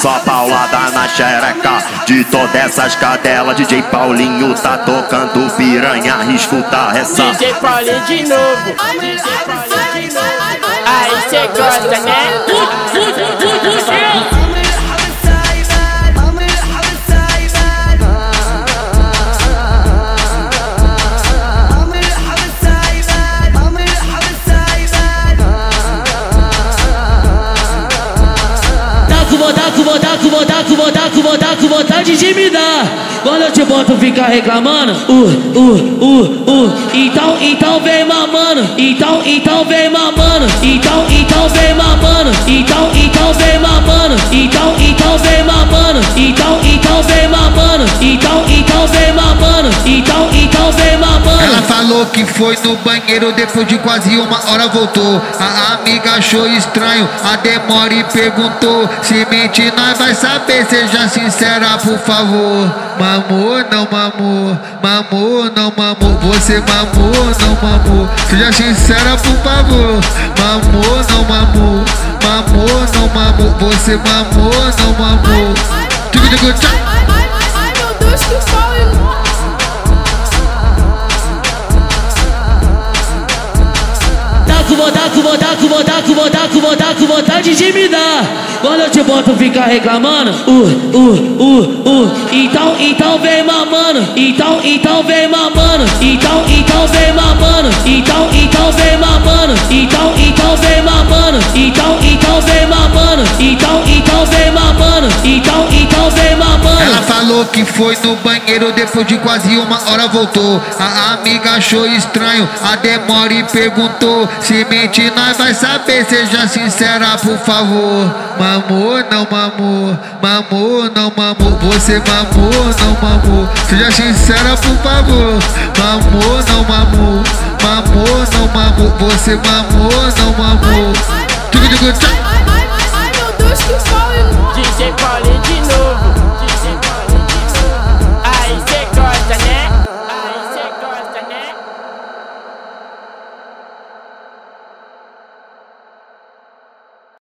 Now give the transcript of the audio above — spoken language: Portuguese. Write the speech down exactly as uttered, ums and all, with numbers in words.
Só paulada na xereca de todas essas cadelas. D J Paulinho tá tocando piranha, escuta essa. D J Paulinho de novo. Aí cê gosta, né? Vou dar, vou dar, vou dar, vou dar de me dar. Quando eu te boto fica reclamando, uh, uh, uh, uh. Então, então vem mamando, então, então vem mamando, então, então vem mamando, então, então vem mamando, então, então vem mamando, então, então vem mamando, então, então vem mamando, então, então vem mamando. Ela falou que foi no banheiro, depois de quase uma hora voltou. A amiga achou estranho a demora e perguntou se mentir nós vai sair. Saber, seja sincera, por favor. Mamou, não mamou. Mamou, não mamou. Você mamou, não mamou. Seja sincera, por favor. Mamou, não mamou. Mamou, não mamou. Você mamou, não mamou. Ai, meu Deus, que sol iluminou. Vou dar, vou dar, vou dar, vou dar, vou dar, vou dar de me dar. Quando eu te boto fica reclamando, uh, uh, uh, uh. Então, então vem mamando, então, então vem mamando, então, então vem mamando, então, então vem mamando, então, então vem mamando, então, então vem mamando, então, então vem mamando, então, então vem mamando. Ela falou que foi no banheiro, depois de quase uma hora voltou. A amiga achou estranho a demora e perguntou se mentir nós vai saber, seja sincera, por favor. Mamou, não mamou. Mamou, não mamou. Você mamou, não mamou. Seja sincera, por favor. Mamou, não mamou. Mamou, não mamou. Você mamou, não mamou.